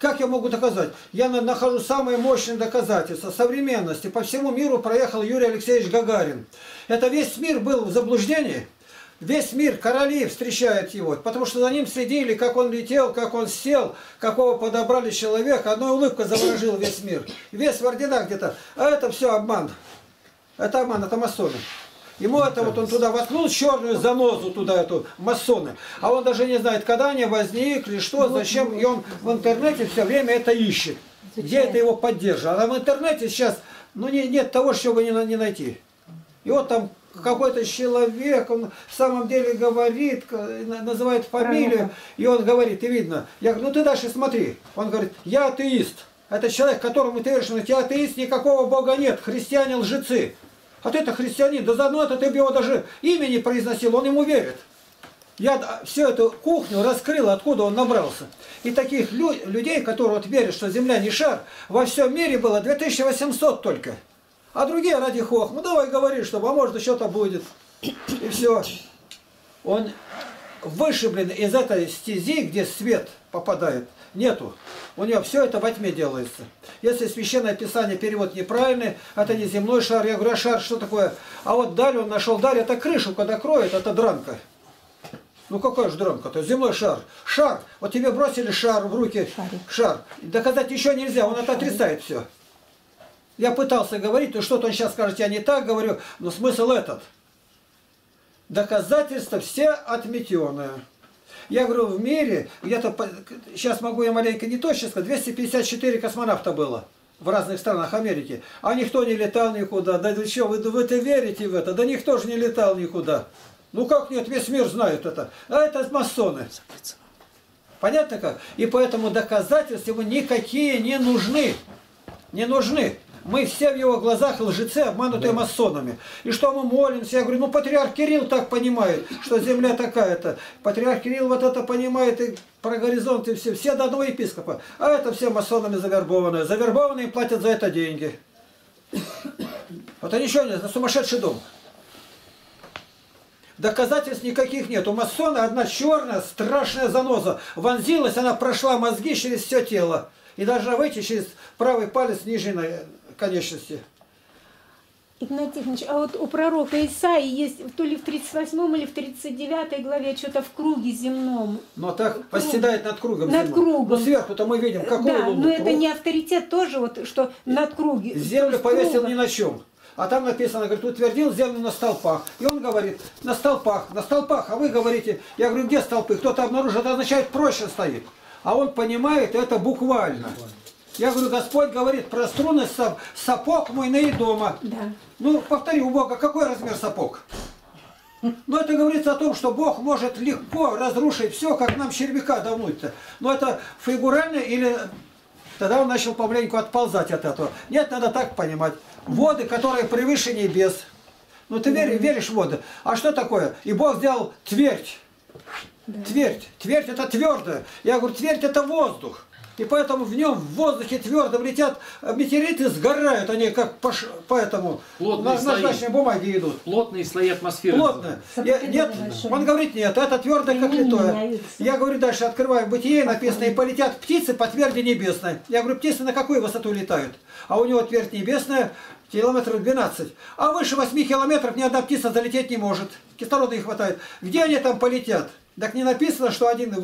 Как я могу доказать? Я нахожу самые мощные доказательства современности. По всему миру проехал Юрий Алексеевич Гагарин. Это весь мир был в заблуждении. Весь мир, короли встречают его, потому что за ним следили, как он летел, как он сел, какого подобрали человека. Одна улыбка заворожила весь мир. Весь в орденах где-то. А это все обман. Это обман, это масоны. Ему это вот он туда воткнул черную занозу, туда эту, масоны. А он даже не знает, когда они возникли, что, зачем. И он в интернете все время это ищет. Где это его поддерживает. А в интернете сейчас, ну, нет того, чего не найти. И вот там... Какой-то человек, он в самом деле говорит, называет фамилию, и он говорит, и видно. Я говорю, ну ты дальше смотри. Он говорит, я атеист. Это человек, которому ты веришь, но ты атеист, никакого Бога нет, христиане лжецы. А ты-то христианин, да заодно это ты бы его даже имя не произносил, он ему верит. Я всю эту кухню раскрыл, откуда он набрался. И таких людей, которые вот верят, что Земля не шар, во всем мире было 2800 только. А другие ради хохма, ну давай говори, что, а может, что-то будет. И все. Он вышиблен из этой стези, где свет попадает. Нету. У него все это во тьме делается. Если Священное Писание перевод неправильный, это не земной шар. Я говорю, а шар что такое? А вот даль, он нашел даль, это крышу, когда кроет, это дранка. Ну какая же дранка-то? Земной шар. Шар. Вот тебе бросили шар в руки. Шар. Доказать еще нельзя, он это отрицает все. Я пытался говорить, но что-то он сейчас скажет, я не так говорю, но смысл этот. Доказательства все отметенные. Я говорю, в мире, где-то, сейчас могу я маленько не точно сказать, 254 космонавта было в разных странах Америки. А никто не летал никуда. Да что, вы-то верите в это? Да никто же не летал никуда. Ну как нет, весь мир знает это. А это масоны. Понятно как? И поэтому доказательства ему никакие не нужны. Не нужны. Мы все в его глазах лжецы, обманутые, да, масонами. И что мы молимся? Я говорю, ну Патриарх Кирилл так понимает, что Земля такая-то. Патриарх Кирилл вот это понимает, и про горизонты все до одного епископа. А это все масонами завербованные. Завербованные платят за это деньги. Вот они еще не знают, сумасшедший дом. Доказательств никаких нет. У масона одна черная, страшная заноза. Вонзилась, она прошла мозги через все тело. И должна выйти через правый палец нижней конечности. Игнатий Иванович, а вот у пророка Исаии есть то ли в 38 или в 39 главе, что-то в круге земном. Но так восседает над кругом. Над кругом. Ну, сверху-то мы видим, какой да, луну. Но это не авторитет тоже, вот, что над круги. Землю повесил ни на чем. А там написано, говорит, утвердил землю на столпах. И он говорит, на столпах, а вы говорите. Я говорю, где столпы? Кто-то обнаружил, это означает, проще стоит. А он понимает это буквально. Я говорю, Господь говорит про струны сапог мой на и дома. Да. Ну, повтори, у Бога какой размер сапог? Но это говорится о том, что Бог может легко разрушить все, как нам червяка давнуть-то. Но это фигурально или... Тогда он начал помаленьку отползать от этого. Нет, надо так понимать. Воды, которые превыше небес. Ну, ты веришь в воды. А что такое? И Бог сделал твердь. Да. Твердь. Твердь это твердое. Я говорю, твердь это воздух. И поэтому в нем в воздухе твердом летят метеориты, сгорают они, как поэтому назначные бумаги идут. Плотные слои атмосферы. Плотные. Нет, он говорит, нет, это твердое, как литое. Я говорю, дальше открываю Бытие, написано, и полетят птицы по тверди небесной. Я говорю, птицы на какую высоту летают? А у него твердь небесная километров 12. А выше 8 километров ни одна птица залететь не может. Кислорода не хватает. Где они там полетят? Так не написано, что один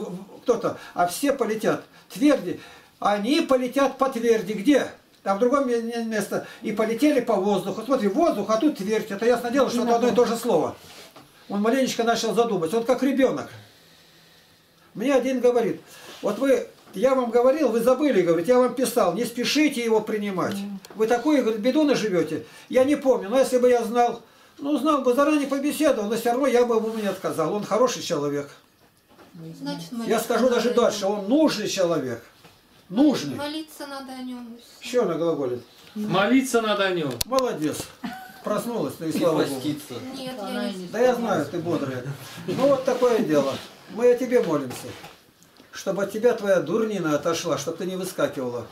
кто-то, а все полетят. Тверди. Они полетят по тверди. Где? Там в другом месте. И полетели по воздуху. Смотри, воздух, а тут твердь. Это ясно дело, что это одно и то же слово. Он маленечко начал задуматься. Он как ребенок. Мне один говорит, вот вы... Я вам говорил, вы забыли, говорит, я вам писал, не спешите его принимать. Вы такую, говорит, беду наживете. Я не помню, но если бы я знал, ну, знал бы, заранее побеседовал, но все равно я бы ему не отказал. Он хороший человек. Значит, я скажу даже дальше, он нужный человек. Нужный. Молиться надо о нем. Еще она глаголит. Молиться надо о нем. Молодец. Проснулась, ну и слава Богу. Нет, я не... Да я знаю, ты бодрая. Ну вот такое дело. Мы о тебе молимся. Чтобы от тебя твоя дурнина отошла, чтобы ты не выскакивала.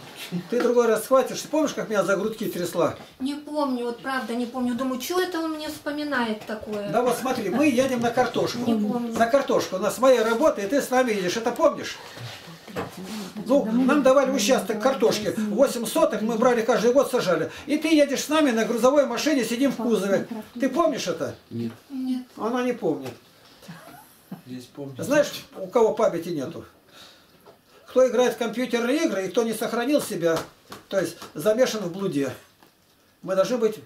Ты другой раз схватишь. Помнишь, как меня за грудки трясла? Не помню, вот правда не помню. Думаю, что это он мне вспоминает такое? Да вот смотри, мы едем на картошку. Не помню. На картошку. У нас моя работа, и ты с нами едешь. Это помнишь? Ну, нам давали участок картошки. 8 соток мы брали каждый год, сажали. И ты едешь с нами на грузовой машине, сидим в кузове. Ты помнишь это? Нет. Нет. Она не помнит. Здесь помню. Знаешь, у кого памяти нету? Кто играет в компьютерные игры и кто не сохранил себя, то есть замешан в блуде. Мы должны быть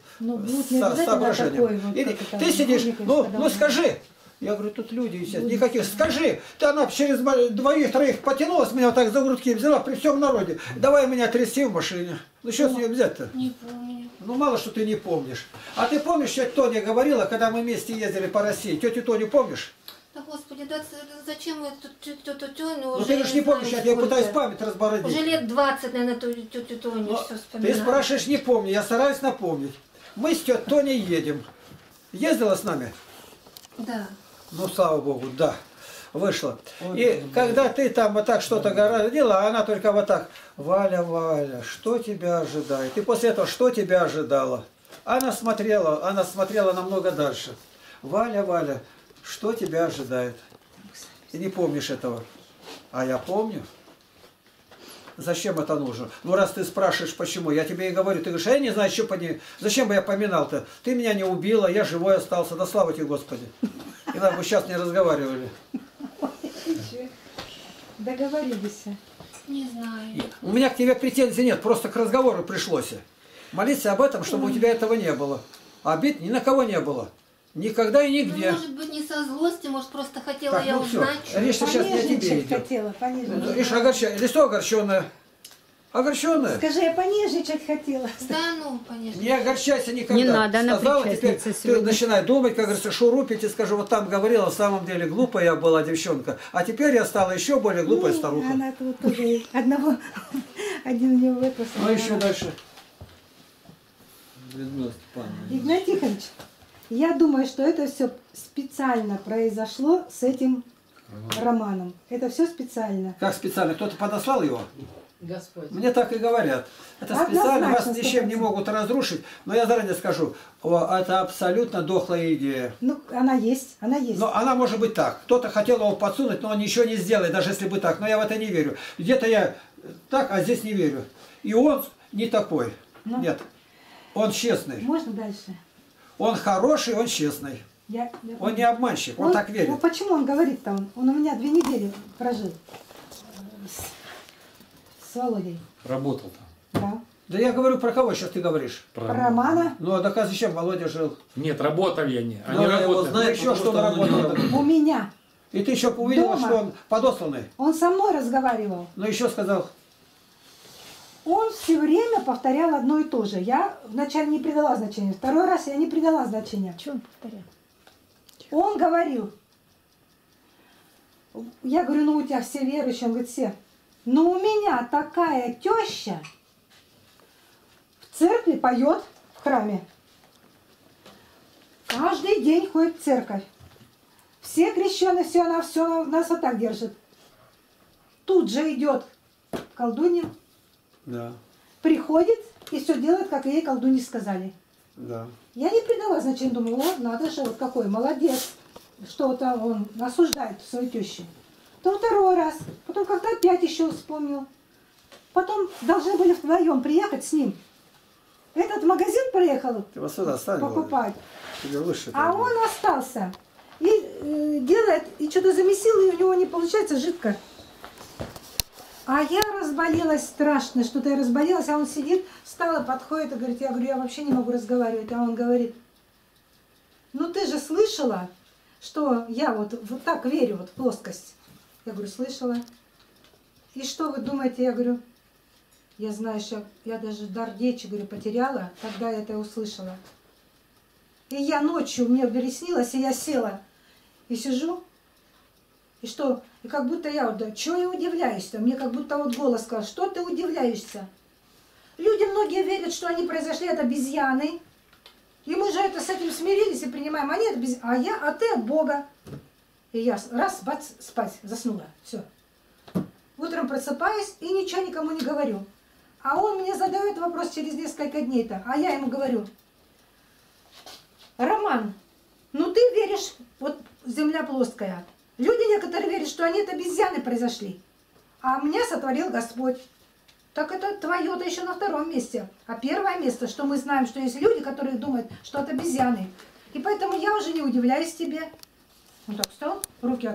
соображением. Вот или ты сидишь, ну скажи. Я говорю, тут люди сидят, никаких. Скажи, ты она через двоих-троих потянулась, меня вот так за грудки взяла при всем народе. Давай меня трясти в машине. Ну что с нее взять-то? Не помню. Ну мало что ты не помнишь. А ты помнишь, что Тоня говорила, когда мы вместе ездили по России? Тетю Тоню помнишь? Да, Господи, да зачем эту тетю Тоню? Ну ты же не помнишь, я тебе пытаюсь память разбороть. Уже лет 20, наверное, тетю Тоню все вспоминаю. Ты спрашиваешь, не помню, я стараюсь напомнить. Мы с тетей Тоней едем. Ездила с нами? Да. Ну, слава Богу, да. Вышла. Вот и когда ты там вот так что-то городила, а она только вот так. Валя, Валя, что тебя ожидает? И после этого, что тебя ожидало? Она смотрела намного дальше. Валя, Валя. Что тебя ожидает? Ты не помнишь этого. А я помню. Зачем это нужно? Ну, раз ты спрашиваешь, почему, я тебе и говорю. Ты говоришь, я не знаю, что по ней. Зачем бы я поминал-то? Ты меня не убила, я живой остался. Да слава тебе, Господи. И нам бы сейчас не разговаривали. Договорились. Не знаю. У меня к тебе претензий нет, просто к разговору пришлось. Молиться об этом, чтобы у тебя этого не было. Обид ни на кого не было. Никогда и нигде. Ну, может быть, не со злости, может, просто хотела так, я узнать. Речь сейчас не о тебе идет. Речь огорченная. Огорченная? Скажи, я понежничать хотела. Да, ну, понежничать. Не огорчайся никогда. Не надо, она причастница сегодня. Ты начинаешь думать, как говорится, шурупить и скажу, вот там говорила, в самом деле глупая была девчонка, а теперь я стала еще более глупой старухой. Она тут тоже один у него выпуск. Ну, еще дальше. Игнатий Тихонович. Я думаю, что это все специально произошло с этим романом. Это все специально. Как специально? Кто-то подослал его? Господь. Мне так и говорят. Это специально, вас ничем не могут разрушить. Но я заранее скажу, это абсолютно дохлая идея. Ну, она есть, она есть. Но она может быть так. Кто-то хотел его подсунуть, но он ничего не сделает, даже если бы так. Но я в это не верю. Где-то я так, а здесь не верю. И он не такой. Но... Нет. Он честный. Можно дальше? Он хороший, он честный. Он не обманщик, он так верит. Ну почему он говорит-то? Он у меня 2 недели прожил с Володей. Работал там. Да. Да я говорю, про кого сейчас ты говоришь? Про Романа. Ну а доказывай, зачем Володя жил? Нет, работал я не. Они работали. Знаешь, еще что он работал? У меня. И ты еще увидела, что он подосланный? Он со мной разговаривал. Но еще сказал... Он все время повторял одно и то же. Я вначале не придала значения. Второй раз я не придала значения. Чего он повторял? Он говорил. Я говорю, ну у тебя все верующие. Он говорит, все. Но у меня такая теща в церкви поет, в храме. Каждый день ходит в церковь. Все крещеные, все, она нас вот так держит. Тут же идет колдунья, да, приходит и все делает, как ей колдуньи сказали. Да. Я не придала значения, думаю, вот надо же, вот какой молодец, что-то он осуждает свою тещу. Потом второй раз, потом как-то опять еще вспомнил. Потом должны были вдвоем приехать с ним. Этот магазин проехал покупать, а он остался. И делает, и что-то замесил, и у него не получается жидко. А я разболелась страшно, что-то я разболелась, а он сидит, встала, подходит и говорит, я говорю, я вообще не могу разговаривать. А он говорит, ну ты же слышала, что я вот так верю вот в плоскость. Я говорю, слышала. И что вы думаете? Я говорю, я знаю, что я даже дар речи, говорю, потеряла, когда я это услышала. И я ночью, мне переснилось, и я села, и сижу, и что? И как будто я, да, чего я удивляюсь-то? Мне как будто вот голос сказал, что ты удивляешься? Люди многие верят, что они произошли от обезьяны. И мы же это с этим смирились и принимаем. Они от обезьяны, а я, а ты от Бога. И я раз, бац, спать, заснула. Все. Утром просыпаюсь и ничего никому не говорю. А он мне задает вопрос через несколько дней-то. А я ему говорю, Роман, ну ты веришь, вот земля плоская. Люди некоторые верят, что они от обезьяны произошли, а меня сотворил Господь. Так это твое-то еще на втором месте. А первое место, что мы знаем, что есть люди, которые думают, что от обезьяны. И поэтому я уже не удивляюсь тебе. Он так встал, руки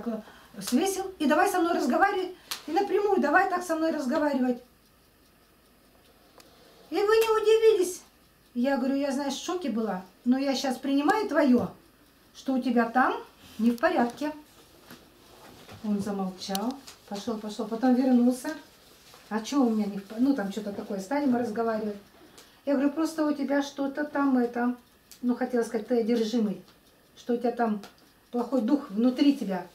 свесил, и давай со мной разговаривать. И напрямую давай так со мной разговаривать. И вы не удивились. Я говорю, я, знаешь, в шоке была, но я сейчас принимаю твое, что у тебя там не в порядке. Он замолчал, пошел, потом вернулся. А что у меня не... Ну, там что-то такое, станем разговаривать. Я говорю, просто у тебя что-то там, это... Ну, хотела сказать, ты одержимый. Что у тебя там плохой дух внутри тебя.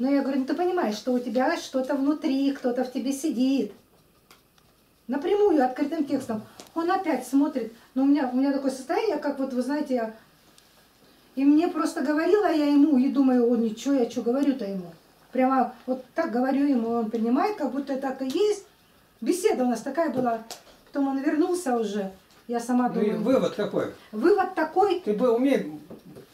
Но я говорю, ну, ты понимаешь, что у тебя что-то внутри, кто-то в тебе сидит. Напрямую, открытым текстом. Он опять смотрит. Но у меня такое состояние, как вот, вы знаете, я... И мне просто говорила я ему, и думаю, о, ничего, я что говорю-то ему. Прямо вот так говорю ему, он принимает, как будто так и есть. Беседа у нас такая была. Потом он вернулся уже, я сама думаю. Ну, вывод какой? Вывод такой. Ты бы умеешь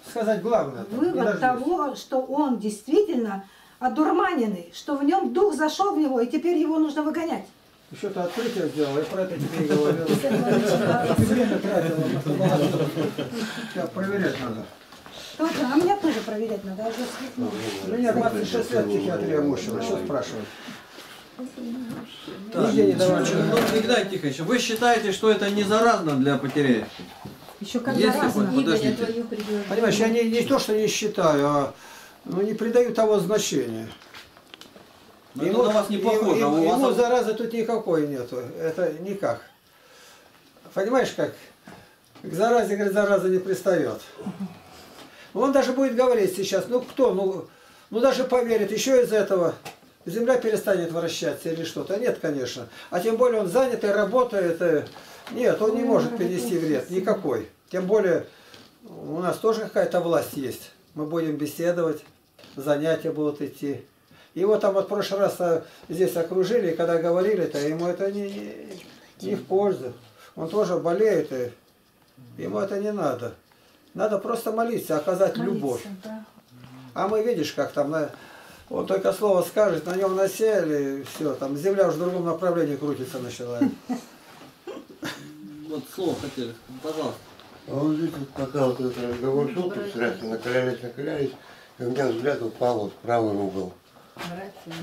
сказать главное. Вывод того, что он действительно одурманенный, что в нем дух зашел в него, и теперь его нужно выгонять. Что-то открытие сделал, я про это тебе и говорил. Ты время тратила, тебя проверять надо. А меня тоже проверять надо, я уже слепну. Ну, я 26 лет психиатрия мучила, что спрашивать? Так, Игнать Тихонович, вы считаете, что это не заразно для Потеряевки? Еще как заразно. Понимаешь, я не то, что не считаю, а не придаю того значения. Ему, на вас не похоже, ему заразы тут никакой нету, это никак. Понимаешь, как? К заразе, говорит, зараза не пристает. Он даже будет говорить сейчас, ну кто, ну даже поверит, еще из этого земля перестанет вращаться или что-то. Нет, конечно. А тем более он занят и работает. И... Нет, он не может перенести вред никакой. Тем более у нас тоже какая-то власть есть. Мы будем беседовать, занятия будут идти. Его там вот в прошлый раз здесь окружили, и когда говорили-то, ему это не в пользу. Он тоже болеет, и ему это не надо. Надо просто молиться, оказать любовь. Да. А мы, видишь, как там, он только слово скажет, на нем насели, и все, там земля уже в другом направлении крутится начала. Вот слово хотели, пожалуйста. А вот здесь пока вот этот разговор шел, представляете, накалялись, и у меня взгляд упал вот в правый угол.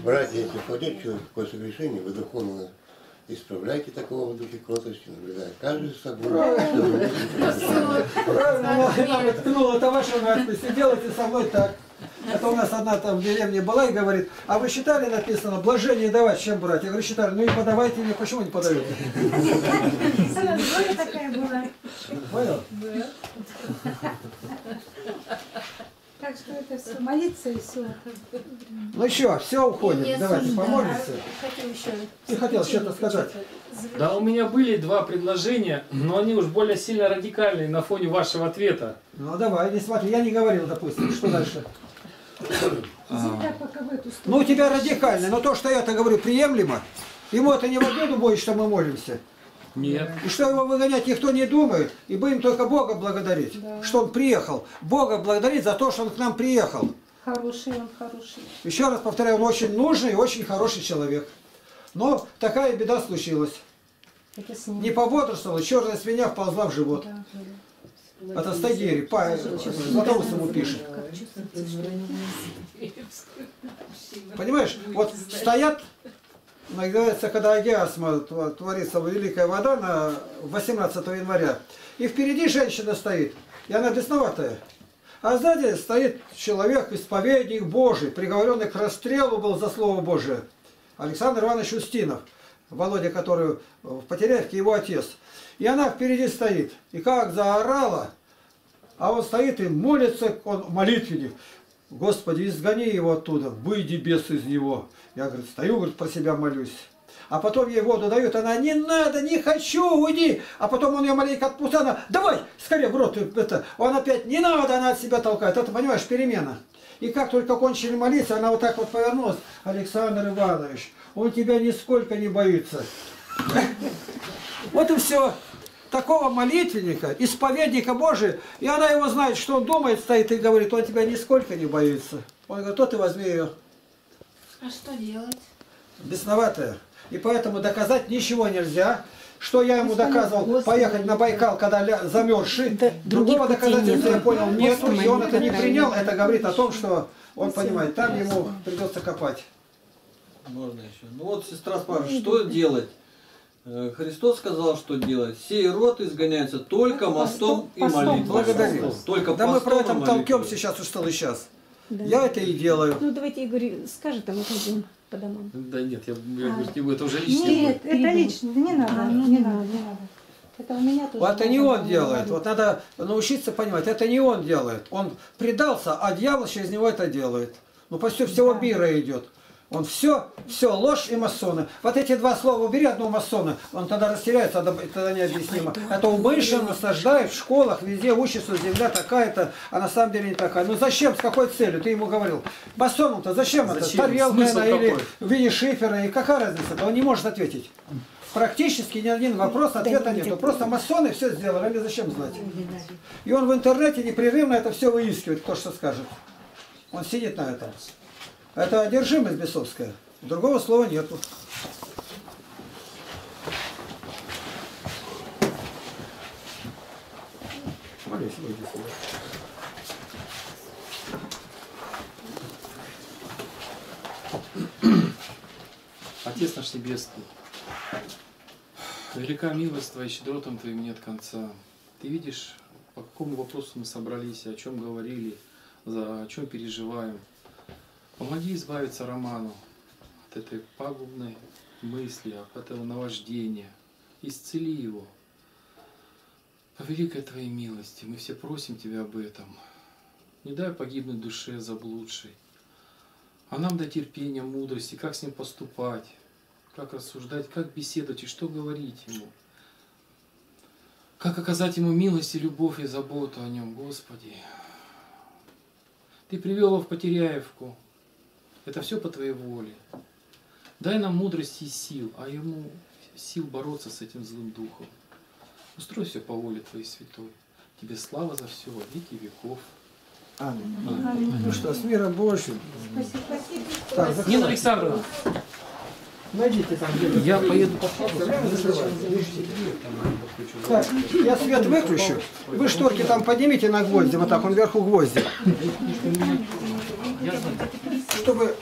Братья, если входит человек в какое согрешение, вы духовно исправляйте такого в духе кротости, наблюдая каждый с собой. Правильно, она ткнула вашу надпись, и делайте со мной так. Это у нас одна там в деревне была и говорит, а вы считали, написано, блажение давать, чем брать? Я говорю, считали, ну и подавайте мне, почему не подаете? Она тоже такая была. Понял? Так что это все, молиться и все. Ну еще, все уходит. Давайте помолимся. Ты хотел что-то сказать. Да, у меня были два предложения, но они уж более сильно радикальные на фоне вашего ответа. Ну давай, не смотри, я не говорил, допустим, что дальше. Ну у тебя радикально, но то, что я-то говорю, приемлемо. Ему это не в обиду будет, что мы молимся? Нет. И что его выгонять никто не думает. И будем только Бога благодарить, да, что он приехал. Бога благодарить за то, что он к нам приехал. Хороший он, хороший. Еще раз повторяю, он очень нужный и очень хороший человек. Но такая беда случилась. Не пободрствовала, черная свинья вползла в живот. Да. От Астагири, Златоуст ему пишет. Понимаешь, вот стоят, говорится, когда агиасма творится, великая вода, на 18 января. И впереди женщина стоит, и она бесноватая. А сзади стоит человек, исповедник Божий, приговоренный к расстрелу был за Слово Божие. Александр Иванович Устинов, Володя, который в Потеряевке, его отец. И она впереди стоит. И как заорала, а он стоит и молится, он молитвенник. Господи, изгони его оттуда, выйди бес из него. Я, говорит, стою, говорит, про себя молюсь. А потом ей воду дают, она, не надо, не хочу, уйди. А потом он ее маленько отпустил, она, давай, скорее в рот. Это. Он опять, не надо, она от себя толкает. Это, понимаешь, перемена. И как только кончили молиться, она вот так вот повернулась. Александр Иванович, он тебя нисколько не боится. Вот и все. Такого молитвенника, исповедника Божия, и она его знает, что он думает, стоит и говорит, он тебя нисколько не боится. Он говорит, то ты возьми ее. А что делать? Бесноватая. И поэтому доказать ничего нельзя. Что я ему доказывал, Господи, поехать на Байкал, когда замерзший, другого доказательства я понял нет, и он это не принял, это говорит о том, что он понимает, там ему придется копать. Можно еще. Ну вот сестра спрашивает, что делать? Христос сказал, что делать. Сей род изгоняется только мостом и молитвой. Благодарим. Только да мы про это толкем сейчас, уж целый час. Да. Я это и делаю. Ну давайте, Игорь, скажет, а мы пойдем по домам. Да нет, я это уже лично. Нет, это лично, не надо, не надо. Это у меня тоже. Это не он делает, вот надо научиться понимать, это не он делает. Он предался, а дьявол через него это делает. Ну почти всего мира идет. Он все, ложь и масоны. Вот эти два слова убери одного масона, он тогда растеряется, тогда необъяснимо. Это умышленно насаждают в школах, везде учатся, земля такая-то, а на самом деле не такая. Ну зачем, с какой целью? Ты ему говорил. Масону-то зачем это? Тарелка или в виде шифера, и какая разница-то? Он не может ответить. Практически ни один вопрос, ответа нету. Просто масоны все сделали, они зачем знать? И он в интернете непрерывно это все выискивает, то, что скажет. Он сидит на этом. Это одержимость бесовская. Другого слова нету. Молись, выйди сюда. Отец наш Небесный, велика милость Твоя, щедротам Твоим нет конца. Ты видишь, по какому вопросу мы собрались, о чем говорили, о чем переживаем. Помоги избавиться Роману от этой пагубной мысли, от этого наваждения. Исцели его. По великой Твоей милости мы все просим Тебя об этом. Не дай погибнуть душе заблудшей. А нам дай терпения, мудрости, как с ним поступать, как рассуждать, как беседовать и что говорить ему. Как оказать ему милость и любовь и заботу о нем, Господи. Ты привел его в Потеряевку. Это все по Твоей воле. Дай нам мудрости и сил, а ему сил бороться с этим злым духом. Устрой все по воле Твоей святой. Тебе слава за все, веки веков. Аминь. Аминь. Ну что, с миром Божьим. Спасибо. Нина Александровна. Найдите там где-то. Я поеду по флоту. Так, я свет выключу. Вы шторки там поднимите на гвозди, вот так, он вверху гвозди. Чтобы